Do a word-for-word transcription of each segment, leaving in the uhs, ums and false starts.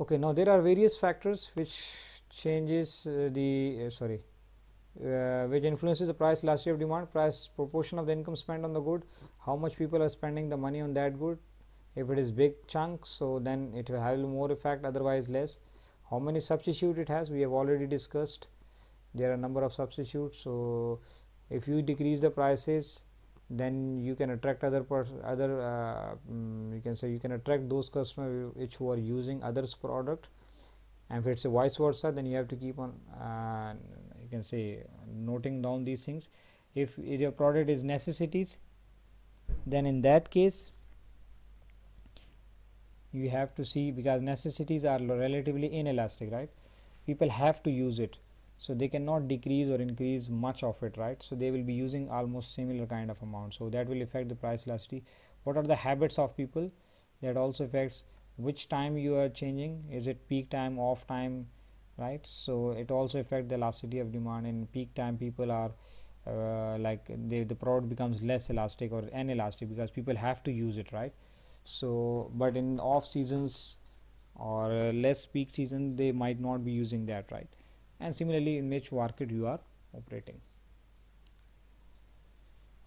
Okay, now there are various factors which changes uh, the uh, sorry uh, which influences the price elasticity of demand. Price proportion of the income spent on the good, how much people are spending the money on that good. If it is big chunk, so then it will have more effect, otherwise less. How many substitute it has, we have already discussed. There are number of substitutes, so if you decrease the prices, then you can attract other other uh, um, you can say you can attract those customers which who are using others product. And if it's a vice versa, then you have to keep on uh, you can say noting down these things. If, if your product is necessities, then in that case you have to see, because necessities are relatively inelastic, right? People have to use it, so they cannot decrease or increase much of it, right? So they will be using almost similar kind of amount, so that will affect the price elasticity. What are the habits of people? That also affects which time you are changing. Is it peak time, off time, right? So it also affects the elasticity of demand. In peak time, people are uh, like they, the product becomes less elastic or inelastic because people have to use it, right? So but in off seasons or uh, less peak season, they might not be using that, right? And similarly in which market you are operating.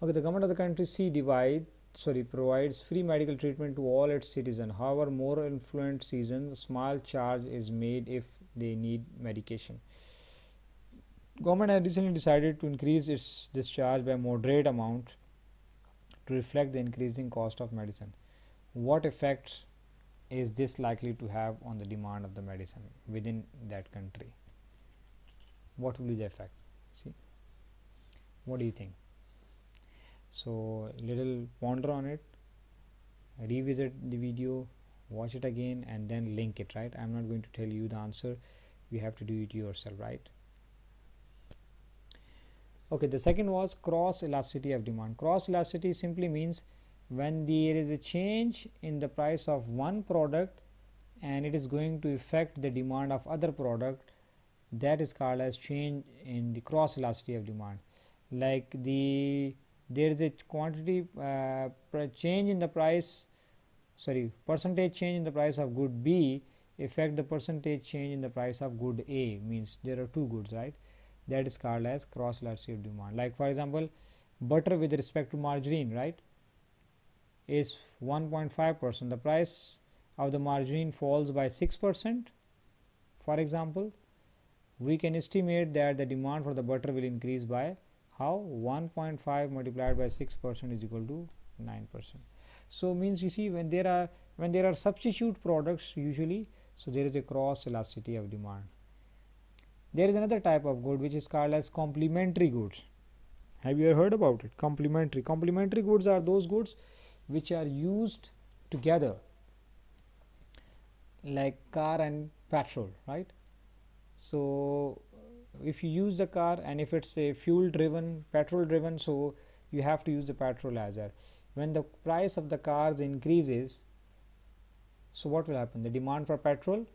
Okay, the government of the country C divide sorry provides free medical treatment to all its citizens. However, more influent seasons, small charge is made if they need medication. Government has recently decided to increase its this charge by moderate amount to reflect the increasing cost of medicine. What effect is this likely to have on the demand of the medicine within that country? What will be the effect? See, what do you think? So little ponder on it, revisit the video, watch it again, and then link it, right? I am not going to tell you the answer, you have to do it yourself, right? Okay, the second was cross elasticity of demand. Cross elasticity simply means when there is a change in the price of one product and it is going to affect the demand of other product, that is called as change in the cross elasticity of demand. Like the there is a quantity uh, change in the price sorry percentage change in the price of good B affect the percentage change in the price of good A, means there are two goods, right? That is called as cross elasticity of demand. Like for example, butter with respect to margarine, right, is one point five percent. The price of the margarine falls by six percent, for example. We can estimate that the demand for the butter will increase by how? one point five multiplied by six percent is equal to nine percent. So means you see, when there are when there are substitute products usually, so there is a cross elasticity of demand. There is another type of good which is called as complementary goods. Have you ever heard about it? Complementary. Complementary goods are those goods which are used together, like car and petrol, right? So if you use the car, and if it's a fuel driven, petrol driven, so you have to use the petrol as well. When the price of the cars increases, so what will happen? The demand for petrol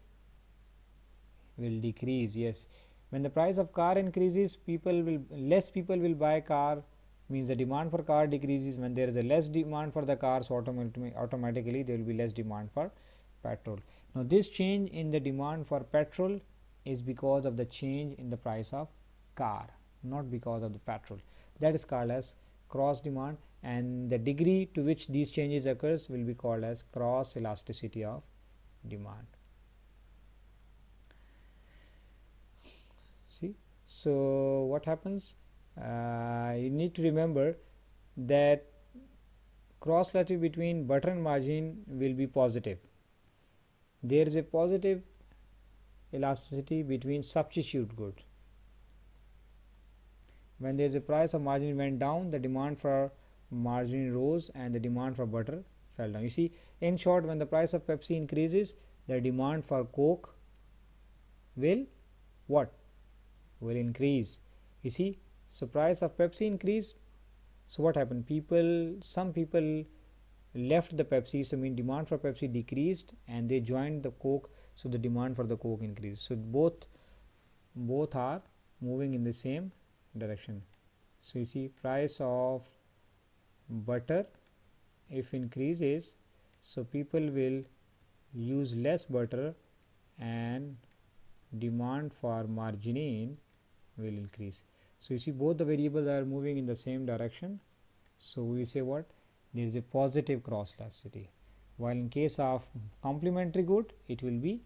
will decrease. Yes, when the price of car increases, people will less people will buy car, means the demand for car decreases. When there is a less demand for the cars, automatically automatically there will be less demand for petrol. Now this change in the demand for petrol is because of the change in the price of car, not because of the petrol. That is called as cross demand, and the degree to which these changes occurs will be called as cross elasticity of demand. See, so what happens? Uh, you need to remember that cross elasticity between butter and margarine will be positive. There is a positive elasticity between substitute good. When there is a price of margarine went down, the demand for margarine rose and the demand for butter fell down. You see, in short, when the price of Pepsi increases, the demand for Coke will what? Will increase. You see, so price of Pepsi increased, so what happened? People, some people left the Pepsi, so mean demand for Pepsi decreased, and they joined the Coke, so the demand for the Coke increases. So both both are moving in the same direction. So you see, price of butter if increases, so people will use less butter and demand for margarine will increase. So you see both the variables are moving in the same direction. So we say what? There is a positive cross elasticity, while in case of complementary good it will be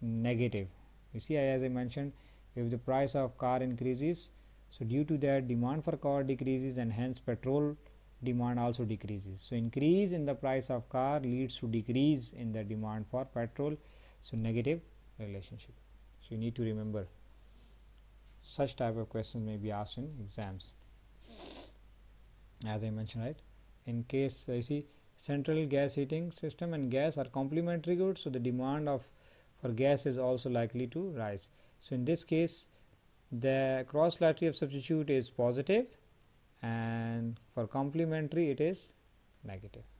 negative. You see, as I mentioned, if the price of car increases, so due to that demand for car decreases and hence petrol demand also decreases. So increase in the price of car leads to decrease in the demand for petrol, so negative relationship. So you need to remember such type of questions may be asked in exams. As I mentioned, right, in case I see central gas heating system and gas are complementary goods, so the demand of for gas is also likely to rise. So in this case the cross lateral of substitute is positive and for complementary it is negative.